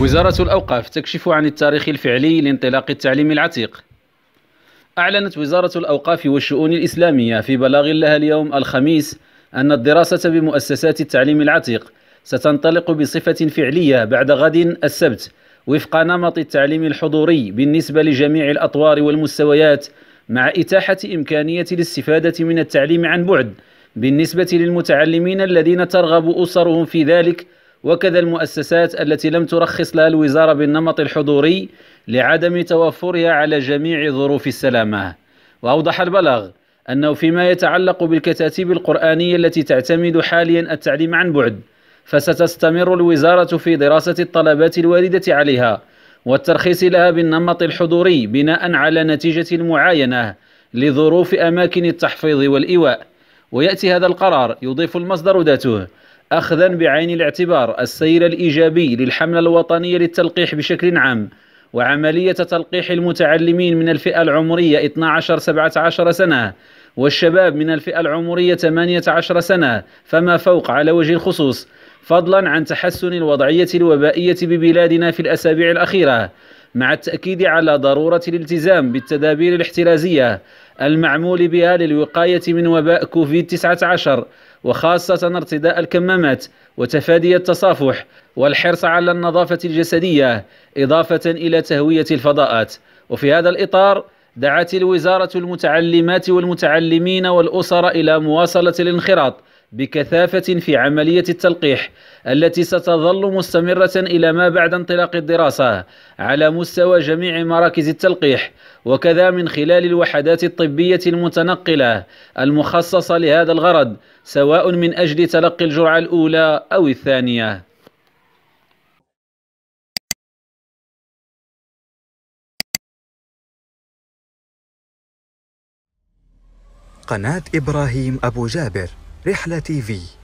وزارة الأوقاف تكشف عن التاريخ الفعلي لانطلاق التعليم العتيق. أعلنت وزارة الأوقاف والشؤون الإسلامية في بلاغ لها اليوم الخميس أن الدراسة بمؤسسات التعليم العتيق ستنطلق بصفة فعلية بعد غد السبت وفق نمط التعليم الحضوري بالنسبة لجميع الأطوار والمستويات، مع إتاحة إمكانية الاستفادة من التعليم عن بعد بالنسبة للمتعلمين الذين ترغب أسرهم في ذلك، وكذا المؤسسات التي لم ترخص لها الوزارة بالنمط الحضوري لعدم توفرها على جميع ظروف السلامة. وأوضح البلاغ أنه فيما يتعلق بالكتاتيب القرآنية التي تعتمد حاليا التعليم عن بعد، فستستمر الوزارة في دراسة الطلبات الواردة عليها والترخيص لها بالنمط الحضوري بناء على نتيجة المعاينة لظروف أماكن التحفيظ والإيواء. ويأتي هذا القرار، يضيف المصدر ذاته، أخذا بعين الاعتبار السير الإيجابي للحملة الوطنية للتلقيح بشكل عام، وعملية تلقيح المتعلمين من الفئة العمرية 12-17 سنة والشباب من الفئة العمرية 18 سنة فما فوق على وجه الخصوص، فضلا عن تحسن الوضعية الوبائية ببلادنا في الأسابيع الأخيرة، مع التأكيد على ضرورة الالتزام بالتدابير الاحترازية المعمول بها للوقاية من وباء كوفيد-19، وخاصة ارتداء الكمامات وتفادي التصافح والحرص على النظافة الجسدية، إضافة إلى تهوية الفضاءات. وفي هذا الإطار دعت الوزارة المتعلمات والمتعلمين والأسر إلى مواصلة الانخراط بكثافة في عملية التلقيح التي ستظل مستمرة إلى ما بعد انطلاق الدراسة على مستوى جميع مراكز التلقيح، وكذا من خلال الوحدات الطبية المتنقلة المخصصة لهذا الغرض، سواء من أجل تلقي الجرعة الأولى أو الثانية. قناة إبراهيم أبو جابر، رحلة TV.